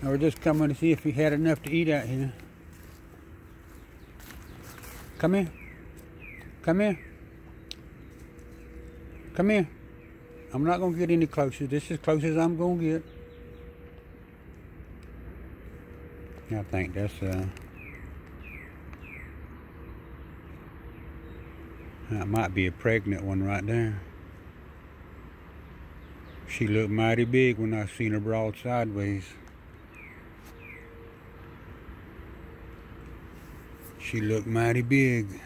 I was just coming to see if you had enough to eat out here. Come here. Come here. Come here. I'm not going to get any closer. This is as close as I'm going to get. I think that's... that might be a pregnant one right there. She looked mighty big when I seen her broad sideways. She looked mighty big.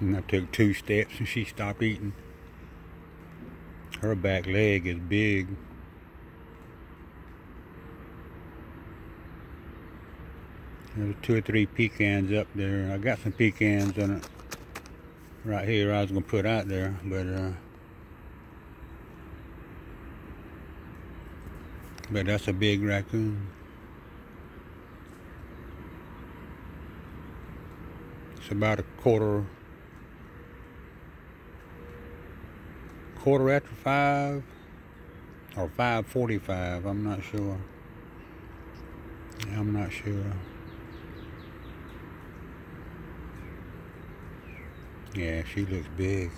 And I took 2 steps and she stopped eating. Her back leg is big. There's 2 or 3 pecans up there. I got some pecans on it right here I was gonna put out there, but that's a big raccoon. It's about a quarter after 5 or 5:45. I'm not sure. Yeah, she looks big.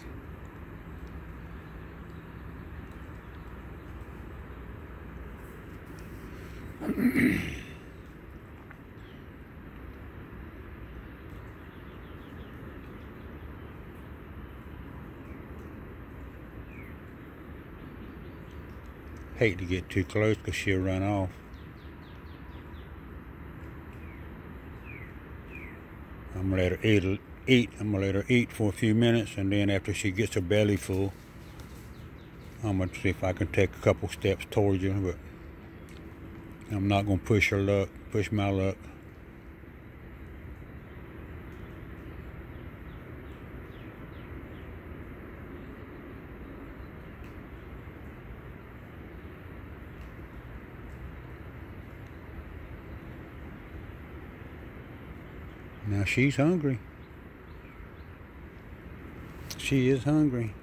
Hate to get too close because she'll run off. I'm gonna let her eat. I'm gonna let her eat for a few minutes, and then after she gets her belly full, I'm gonna see if I can take a couple steps towards her, but I'm not gonna push my luck. Now she's hungry. She is hungry.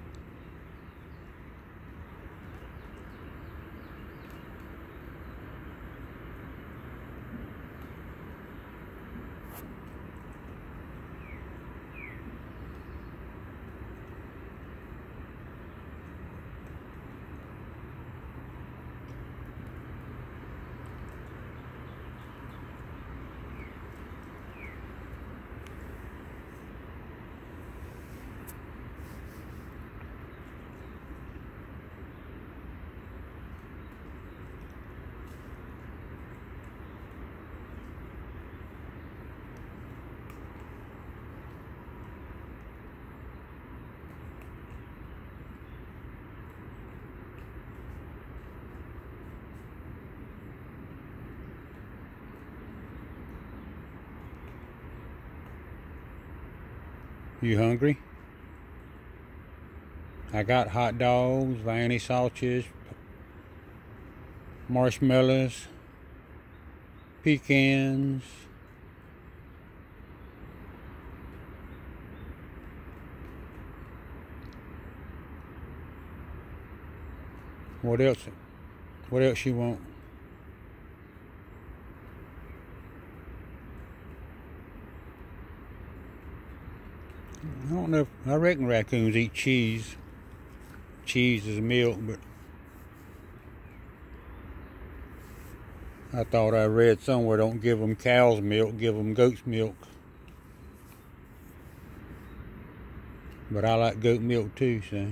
You hungry? I got hot dogs, Vianney sausages, marshmallows, pecans. What else? What else you want? I don't know if, I reckon raccoons eat cheese. Cheese is milk, but I thought I read somewhere, don't give them cow's milk, give them goat's milk. But I like goat milk too, so.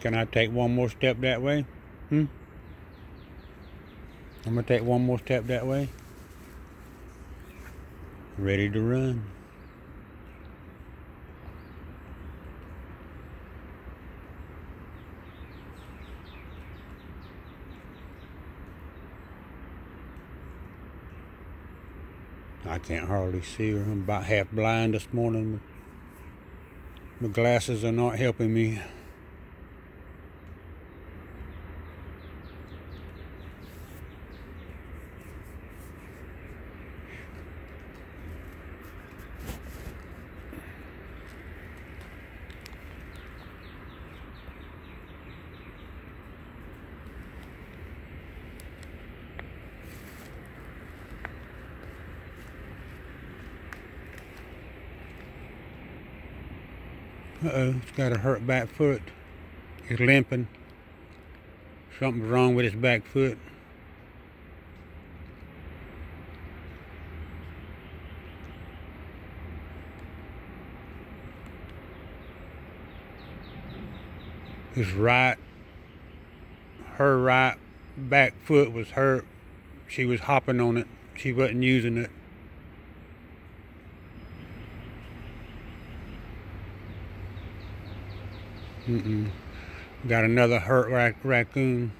Can I take one more step that way? I'm gonna take one more step that way. Ready to run. I can't hardly see her. I'm about half blind this morning. My glasses are not helping me. Uh-oh, it's got a hurt back foot. It's limping. Something's wrong with its back foot. His right, her right back foot was hurt. She was hopping on it. She wasn't using it. Got another hurt raccoon.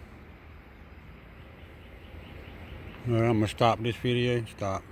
All right, I'm gonna stop this video. Stop.